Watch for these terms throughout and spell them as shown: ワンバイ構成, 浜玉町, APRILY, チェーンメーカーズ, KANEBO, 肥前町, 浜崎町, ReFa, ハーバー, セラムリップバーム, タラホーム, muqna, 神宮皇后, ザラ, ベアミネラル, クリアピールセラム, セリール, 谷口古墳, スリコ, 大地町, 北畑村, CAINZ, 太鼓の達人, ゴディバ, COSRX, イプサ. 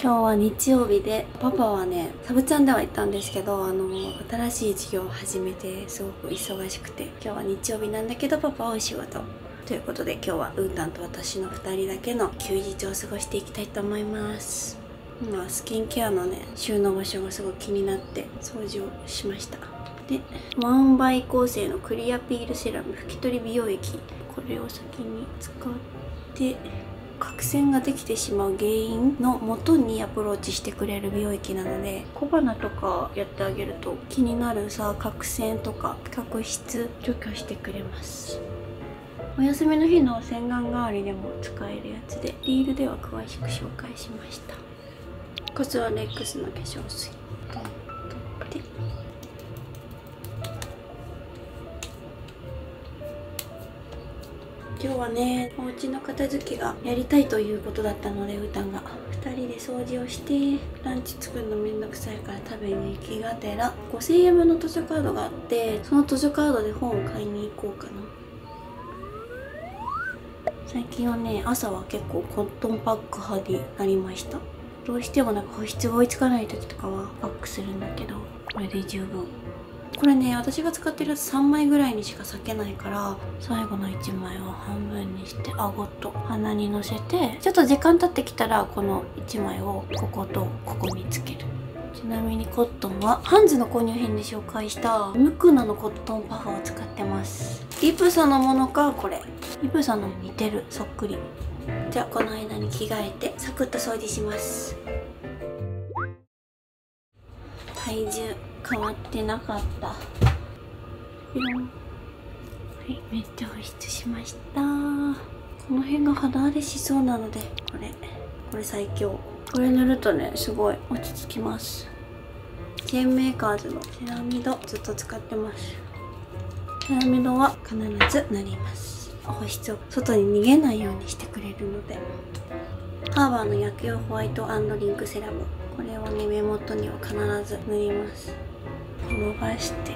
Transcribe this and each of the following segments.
今日は日曜日で、パパはねサブちゃんでは行ったんですけど、新しい事業を始めてすごく忙しくて、今日は日曜日なんだけどパパはお仕事ということで、今日はうーたんと私の2人だけの休日を過ごしていきたいと思います。今スキンケアのね収納場所がすごく気になって掃除をしました。でワンバイ構成のクリアピールセラム拭き取り美容液、これを先に使って角栓ができてしまう原因の元にアプローチしてくれる美容液なので、小鼻とかやってあげると気になるさ角栓とか角質除去してくれます。お休みの日の洗顔代わりでも使えるやつで、リールでは詳しく紹介しました。コスはレックスの化粧水取って、今日はねお家の片付けがやりたいということだったので、うーたんが2人で掃除をして、ランチ作るのめんどくさいから食べに行きがてら、5000円分の図書カードがあって、その図書カードで本を買いに行こうかな。最近はね朝は結構コットンパック派になりました。どうしてもなんか保湿が追いつかない時とかはパックするんだけど、これで十分。これね私が使ってるやつ3枚ぐらいにしか裂けないから、最後の1枚を半分にして顎と鼻にのせて、ちょっと時間経ってきたらこの1枚をこことここにつける。ちなみにコットンはハンズの購入品で紹介したムクナのコットンパフを使ってます。イプサのものか、これイプサの似てる、そっくり。じゃあこの間に着替えてサクッと掃除します。体重変わってなかった。はい、めっちゃ保湿しました。この辺が肌荒れしそうなので、これ最強。これ塗るとねすごい落ち着きます。チェーンメーカーズのセラミドずっと使ってます。セラミドは必ず塗ります。保湿を外に逃げないようにしてくれるので。ハーバーの薬用ホワイト&リンクセラム、これをね目元には必ず塗ります。伸ばして、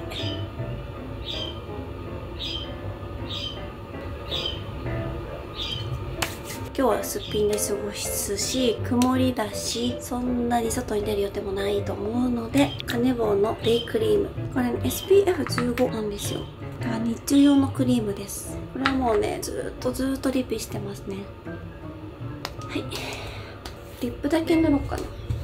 今日はすっぴんで過ごすし、曇りだしそんなに外に出る予定もないと思うので、カネボウのデイクリーム、これ、ね、SPF15 なんですよ。だから日中用のクリームです。これはもうねずっとリピしてますね。はい、リップだけ塗ろうかな。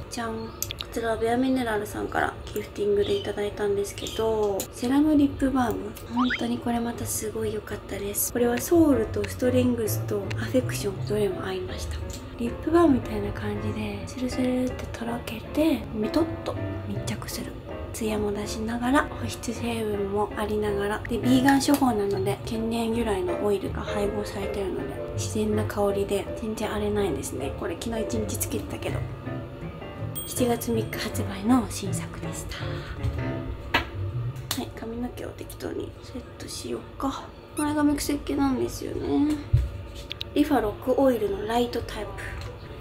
じゃん。こちらはベアミネラルさんからギフティングでいただいたんですけど、セラムリップバーム、本当にこれまたすごい良かったです。これはソウルとストリングスとアフェクション、どれも合いました。リップバームみたいな感じでスルスルってとろけてメトッと密着する。ツヤも出しながら保湿成分もありながらで、ヴィーガン処方なので天然由来のオイルが配合されてるので自然な香りで全然荒れないですね。これ昨日1日つけてたけど、7月3日発売の新作でした。はい、髪の毛を適当にセットしようか。前髪くせっ毛なんですよね。リファロックオイルのライトタイプ、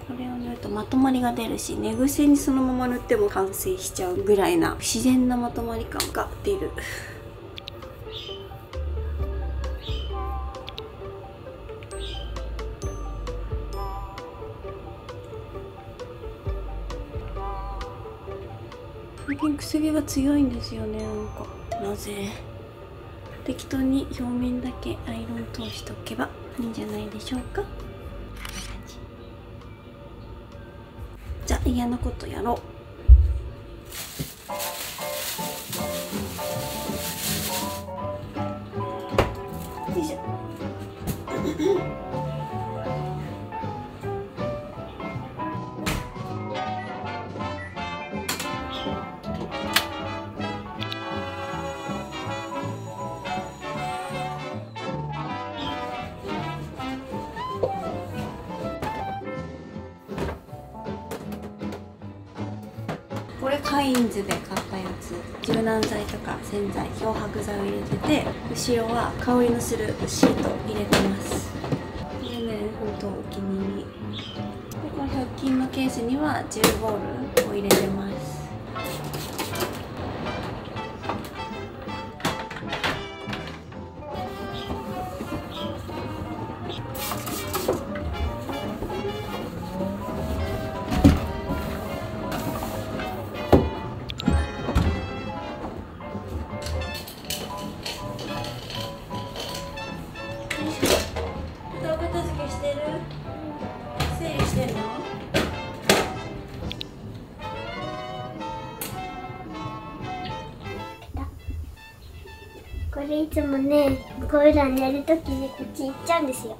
これを塗るとまとまりが出るし、寝癖にそのまま塗っても完成しちゃうぐらいな自然なまとまり感が出る。ピンクすぎが強いんですよね。なんかなぜ適当に表面だけアイロン通しておけばいいんじゃないでしょうか。じゃあ嫌なことやろう。よいしょ。これカインズで買ったやつ。柔軟剤とか洗剤、漂白剤を入れてて、後ろは香りのするシートを入れてます。これね、ほんとお気に入りで、この100均のケースにはジェルボールを入れてます。これいつもね、こういうの寝るときにこっち行っちゃうんですよ。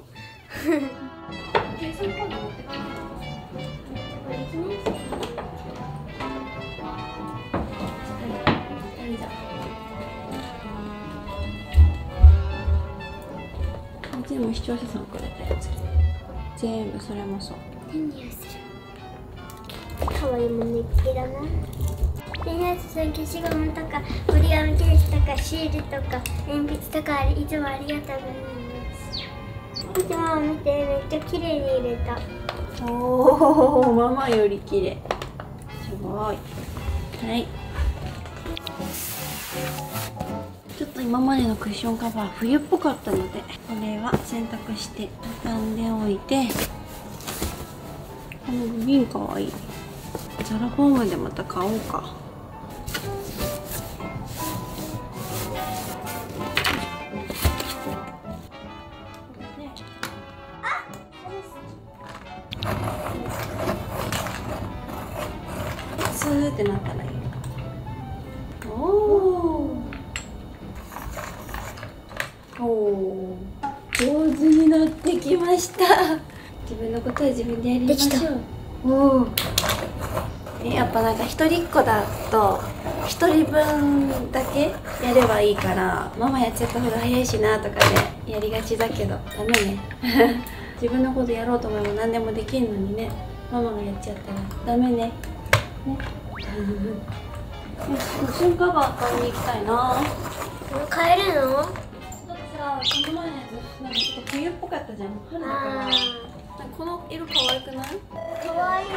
全部視聴者さんくれたやつ。全部それもそう。何をする？可愛いものいっぱいだな。でね、その消しゴムとか折り紙ケースとかシールとか鉛筆とかいつもありがとうございます。いつも見て、めっちゃ綺麗に入れた。おお、ママより綺麗。すごい。はい。ちょっと今までのクッションカバー冬っぽかったので、これは洗濯して畳んでおいて、このグリーンかわいい。ザラフォームでまた買おうか。スーってなったらいい。おお、上手になってきました。自分のことは自分でやりましょう。おお、やっぱなんか一人っ子だと一人分だけやればいいから、ママやっちゃった方が早いしなとかでやりがちだけど、ダメね。自分のことやろうと思えば何でもできるのにね、ママがやっちゃったらダメね。ね、クッションカバー買いに行きたいな。買えるの？だってさ、この前のやつなんかちょっと冬っぽかったじゃん。春だから。なんかこの色可愛くない？可愛い。あ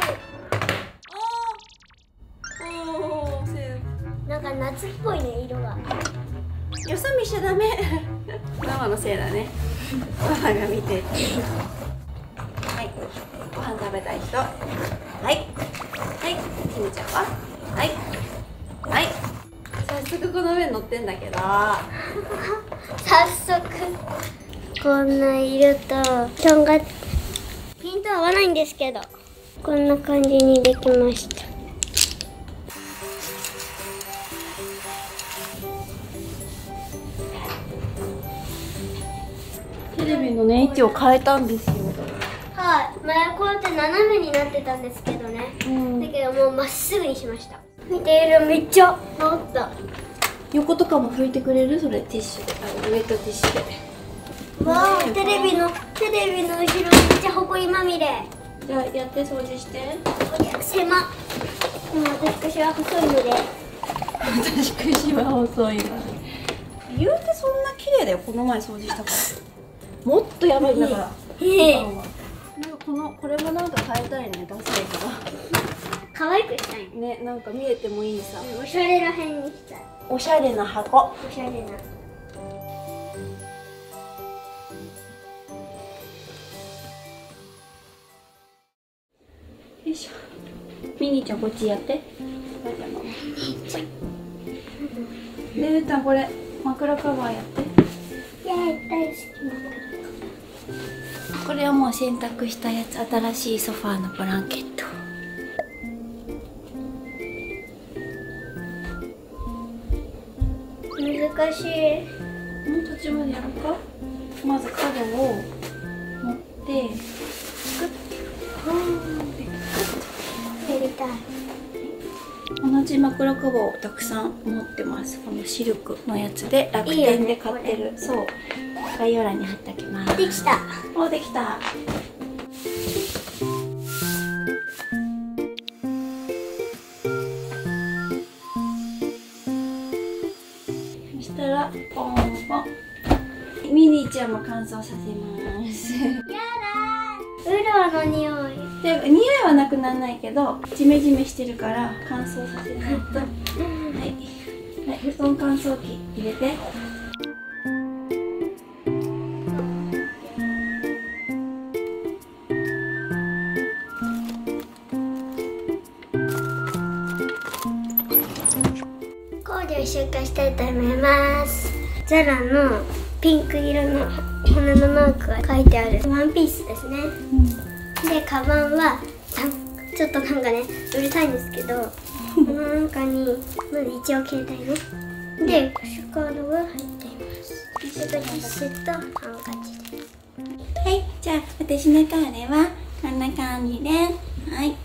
あ。おお、セーフ。なんか夏っぽいね、色が。よそ見しちゃダメ。ママのせいだね。ママが見て。はい。ご飯食べたい人。はい。はい、ひみちゃんははいはい、早速この上に乗ってんだけど早速こんな色と布団がピント合わないんですけど、こんな感じにできました。テレビのね、位置を変えたんですよ。はい、前こうやって斜めになってたんですけどね、だけどもうまっすぐにしました。見ている、めっちゃ治った。横とかも拭いてくれる？それティッシュで、ウエットティッシュで。わあ、テレビの後ろめっちゃほこりまみれ。じゃあやって、掃除して。おや、狭っ。今私くしは細いので私くしは細いので言うてそんな綺麗だよ。この前掃除したからもっとやばいんだから。これもなんか変えたいね。ダサいから可愛くしたいね。なんか見えてもいいさ、おしゃれな辺にしたい。おしゃれな箱、おしゃれな。よいしょ。ミニーちゃんこっちやって。ゆうたんこれ枕カバーやって。大好き。これはもう洗濯したやつ、新しいソファーのブランケット。難しい。もう途中までやるか。まず角を持って作ってやりたい。同じ枕カバーをたくさん持ってます。このシルクのやつで楽天で買ってる。いい、ね、そう、概要欄に貼っておきます。できた。もうできた。そしたらポンポン、ミニーちゃんも乾燥させます。やだー、ウローの匂い。匂いはなくならないけど、ジメジメしてるから乾燥させないと。はい、はい、布団乾燥機入れて。コーデを紹介したいと思います。ザラのピンク色の花のマークが書いてあるワンピースですね。うんで、カバンはちょっとなんかね、うるさいんですけどこの中に、まず一応携帯ねで、クッシュカードが入っています。ティッシュとハンカチです。はい、じゃあ私のカーデはこんな感じです。はい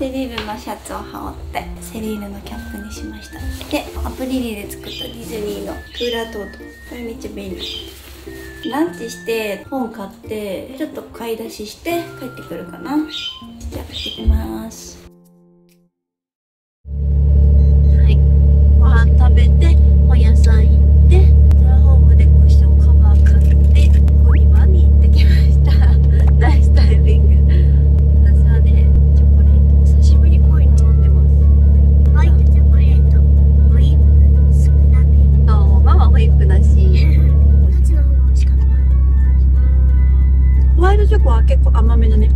セリールのシャツを羽織ってセリールのキャップにしました。で、アプリリで作ったディズニーのクーラートート、これめっちゃ便利。ランチして本買ってちょっと買い出しして帰ってくるかな。じゃあ行ってきます。はい、ご飯食べてお野菜行ってタラホームでクッションカバー買ってゴディバに行ってきましたナイスタイミング。朝でチョコレート、久しぶりこういうの飲んでます。ホイップチョコレート、ホイップ少なめ。そう、ママホイップなしホワイトチョコは結構甘めだね。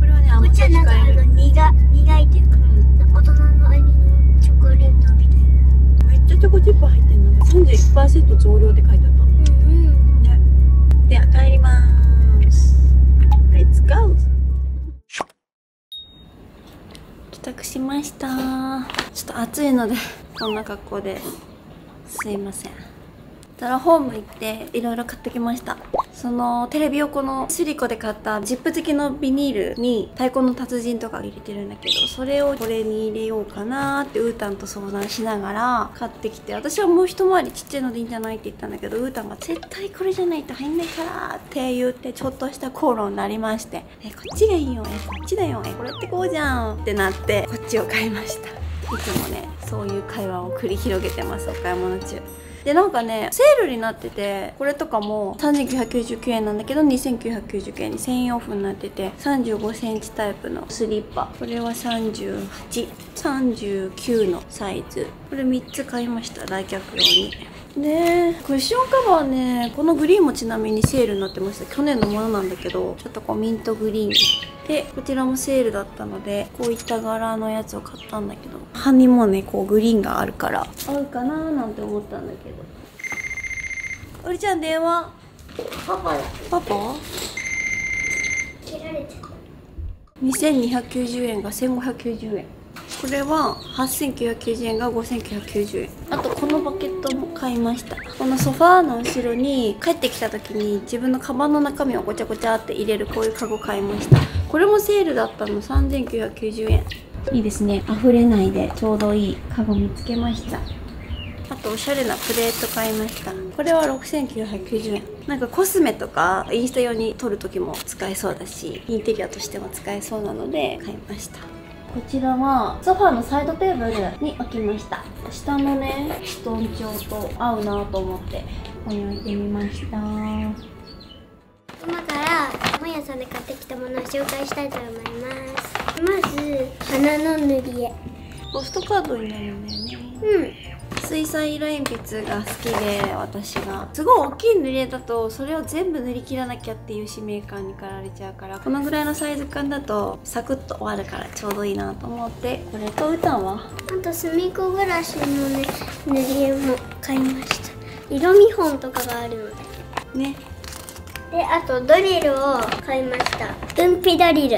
これはね、甘さ控える。苦いというか、大人の味のチョコレートみたいな。めっちゃチョコチップ入ってるの。31% 増量って書いてあった。うん、ね、では帰ります。Let's go。帰宅しました。ちょっと暑いのでこんな格好ですいません。タラホーム行っていろいろ買ってきました。そのテレビ横のスリコで買ったジップ付きのビニールに太鼓の達人とか入れてるんだけど、それをこれに入れようかなーってウータンと相談しながら買ってきて、私はもう一回りちっちゃいのでいいんじゃないって言ったんだけど、ウータンが絶対これじゃないと入んないからって言って、ちょっとした口論になりまして、えこっちがいいよ、えこっちだよ、えこれってこうじゃんってなってこっちを買いました。いつもねそういう会話を繰り広げてます、お買い物中で。なんかね、セールになってて、これとかも3999円なんだけど2999円に1000円オフになってて、35センチタイプのスリッパ、これは38、39のサイズ、これ3つ買いました、来客用に。でクッションカバーね、このグリーンもちなみにセールになってました。去年のものなんだけど、ちょっとこうミントグリーンで、こちらもセールだったのでこういった柄のやつを買ったんだけど、葉にもねこうグリーンがあるから合うかなーなんて思ったんだけど。おりちゃん電話。パパだ。パパ？切られちゃった。2290円が1590円。これは8990円が5990円。あとこのバケットも買いました。このソファーの後ろに帰ってきた時に自分のカバンの中身をごちゃごちゃって入れるこういうカゴ買いました。これもセールだったの、3990円。いいですね、溢れないでちょうどいいカゴ見つけました。あとおしゃれなプレート買いました。これは6990円。なんかコスメとかインスタ用に撮る時も使えそうだし、インテリアとしても使えそうなので買いました。こちらはソファーのサイドテーブルに置きました。下のねストン調と合うなと思ってここに置いてみました。今から本屋さんで買ってきたものを紹介したいと思います。まず、花の塗り絵。ポストカードになるんだよね。うん。水彩色鉛筆が好きで、私がすごい大きい塗り絵だとそれを全部塗り切らなきゃっていう使命感に駆られちゃうから、このぐらいのサイズ感だとサクッと終わるからちょうどいいなと思って、これとうたんはあとすみこ暮らしのね塗り絵も買いました。色見本とかがあるのでね。で、あとドリルを買いました。分泌ドリル、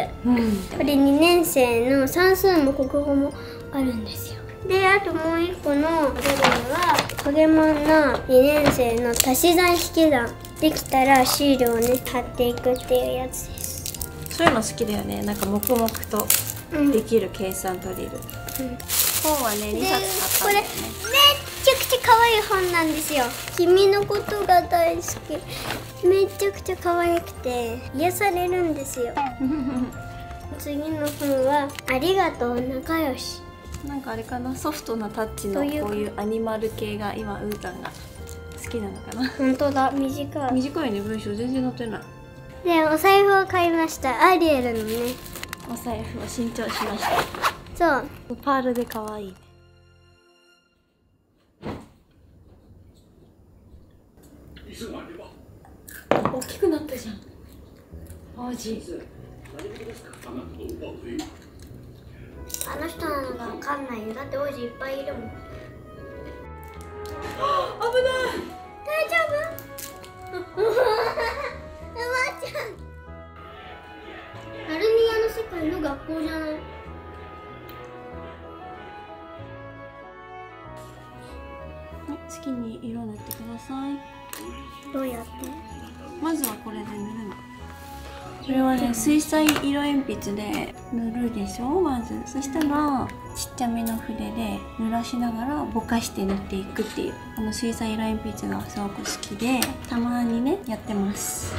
これ2年生の算数も国語もあるんですよ。で、あともう一個のドリルはポケモンの2年生の足し算引き算できたらシールをね貼っていくっていうやつです。そういうの好きだよね、なんか黙々とできる計算ドリル、本はね2冊買ったんですね。これめちゃくちゃ可愛い本なんですよ。君のことが大好き、めちゃくちゃ可愛くて癒されるんですよ。次の本はありがとう仲良し、なんかあれかな、ソフトなタッチのこういうアニマル系が今うーたんが好きなのかな。本当だ、短い短いね、文章全然載ってない。で、お財布を買いました。アリエルのねお財布を新調しました。そう、パールで可愛い。大きくなったじゃん、アジ。あの人なのが分かんないよ、だって王子いっぱいいるもん。あ、危ない、大丈夫？うまちゃん、ナルニアの世界の学校じゃない？好きに色塗ってください。どうやって？まずはこれで塗るの。これはね、水彩色鉛筆で塗るでしょ、まず。そしたらちっちゃめの筆で濡らしながらぼかして塗っていくっていう、この水彩色鉛筆がすごく好きでたまにねやってます。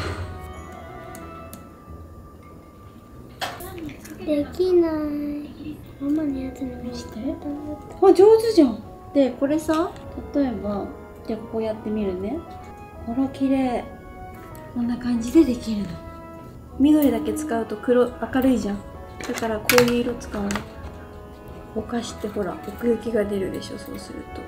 できない、ママのやつの見せて。あ、上手じゃん。でこれさ、例えばじゃあこうやってみるね。ほら綺麗、こんな感じでできるの。緑だけ使うと明るいじゃん、だからこういう色使うの。ぼかしてほら奥行きが出るでしょ、そうすると。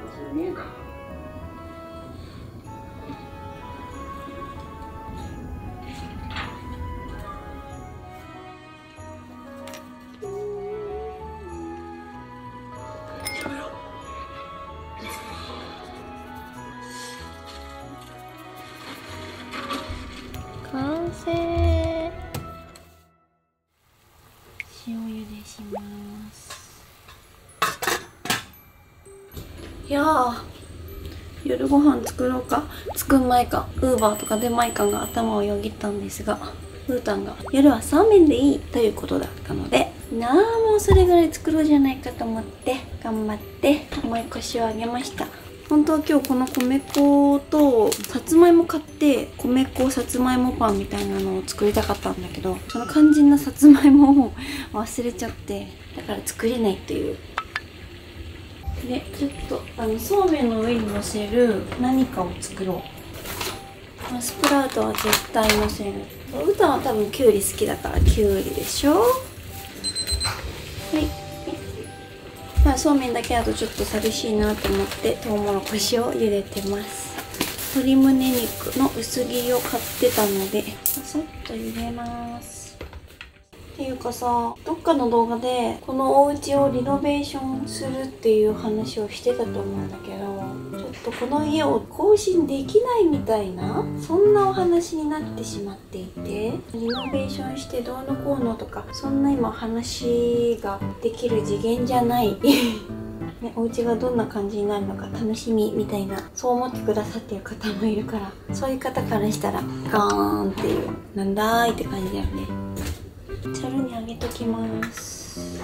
完成。塩茹でします。いやー、夜ご飯作ろうか作んないか、ウーバーとか出前館が頭をよぎったんですが、うーたんが夜はそうめんでいいということだったので、なあもうそれぐらい作ろうじゃないかと思って頑張って重い腰を上げました。本当は今日この米粉とさつまいも買って、米粉さつまいもパンみたいなのを作りたかったんだけど、その肝心なさつまいもを忘れちゃって、だから作れないという。で、ちょっとそうめんの上にのせる何かを作ろう。スプラウトは絶対のせる。うたは多分きゅうり好きだからきゅうりでしょ。はい、まあ、そうめんだけだとちょっと寂しいなと思ってとうもろこしを茹でてます。鶏胸肉の薄切りを買ってたのでささっと茹でます。っていうかさ、どっかの動画でこのお家をリノベーションするっていう話をしてたと思うんだけど、ちょっとこの家を更新できないみたいな、そんなお話になってしまっていて、リノベーションしてどうのこうのとか、そんな今話ができる次元じゃないね、お家がどんな感じになるのか楽しみみたいな、そう思ってくださってる方もいるから、そういう方からしたらガーンっていう、なんだーいって感じだよね。ざるにあげときます。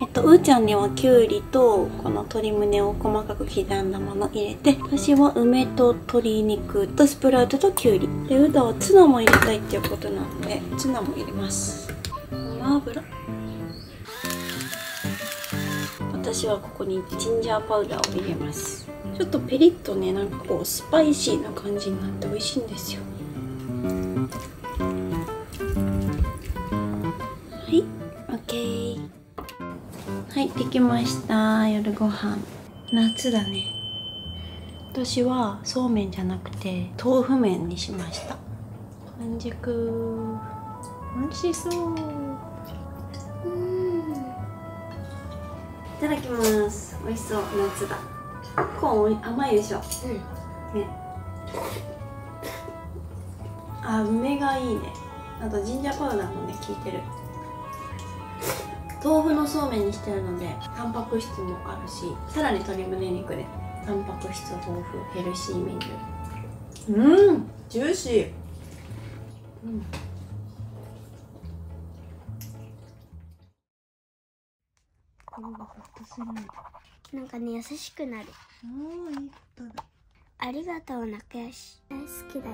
うーちゃんにはきゅうりとこの鶏胸を細かく刻んだもの入れて、私は梅と鶏肉とスプラウトときゅうりで、うーたはツナも入れたいっていうことなのでツナも入れます。ごま油、私はここにジンジャーパウダーを入れます。ちょっとペリッとね、なんかこうスパイシーな感じになって美味しいんですよ。はい、できました。夜ご飯。夏だね。私はそうめんじゃなくて豆腐麺にしました。完熟、美味しそう。いただきます。美味しそう。夏だ。コーン甘いでしょ、うん、ね。あ、梅がいいね。あとジンジャーパウダーもね効いてる。豆腐のそうめんにしてるのでタンパク質もあるし、さらに鶏胸肉でタンパク質豊富、ヘルシーメニュー。うん、ジューシー、うん、ほっとする。なんかね優しくなる。いいことだ。ありがとう、仲良し大好きだよ。